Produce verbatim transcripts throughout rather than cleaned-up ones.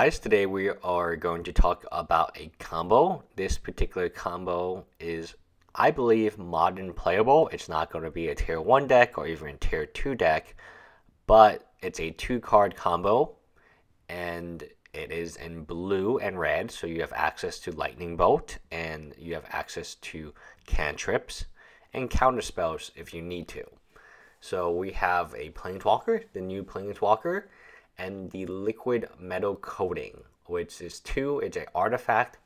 guys, today we are going to talk about a combo. This particular combo is, I believe, modern playable. It's not going to be a tier one deck or even a tier two deck, but it's a two card combo and it is in blue and red, so you have access to lightning bolt and you have access to cantrips and counterspells if you need to. So we have a Planeswalker, the new Planeswalker, and the liquid metal coating, which is two. It's an artifact.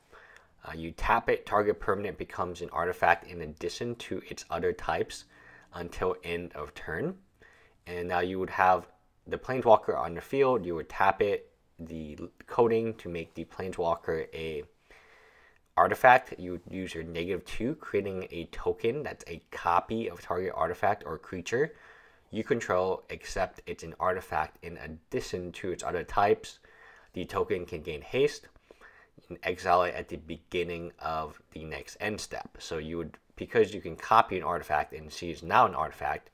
Uh, you tap it, target permanent becomes an artifact in addition to its other types until end of turn. And now you would have the Planeswalker on the field. You would tap it, the coating, to make the Planeswalker a artifact. You would use your negative two, creating a token that's a copy of target artifact or creature you control, except it's an artifact in addition to its other types. The token can gain haste. You can exile it at the beginning of the next end step. So you would, because you can copy an artifact and she is now an artifact,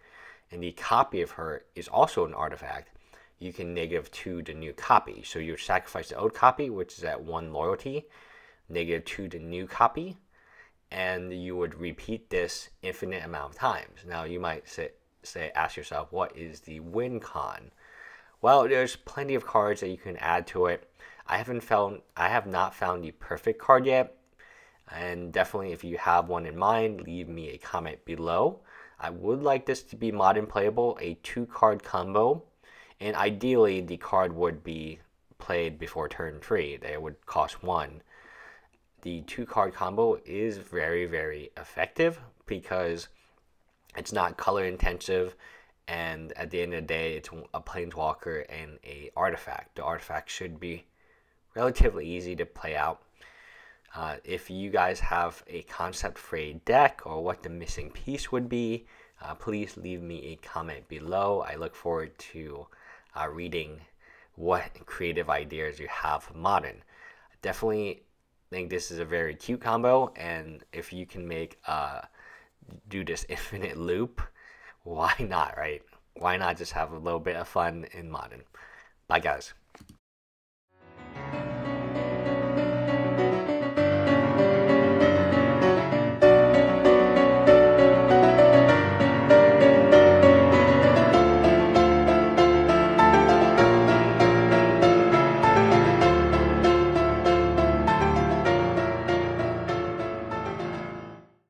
and the copy of her is also an artifact, you can negative two the new copy. So you sacrifice the old copy, which is at one loyalty, negative two the new copy, and you would repeat this infinite amount of times. Now you might say, Say, ask yourself, what is the win con? Well, there's plenty of cards that you can add to it. I haven't found, I have not found the perfect card yet, and definitely if you have one in mind, leave me a comment below. I would like this to be modern playable, a two-card combo, and ideally the card would be played before turn three. They would cost one. The two-card combo is very, very effective because it's not color intensive, and at the end of the day, it's a Planeswalker and a artifact. The artifact should be relatively easy to play out. Uh, if you guys have a concept for a deck or what the missing piece would be, uh, please leave me a comment below. I look forward to uh, reading what creative ideas you have for modern. Definitely think this is a very cute combo, and if you can make a uh, do this infinite loop, why not, right? Why not just have a little bit of fun in modern? Bye guys.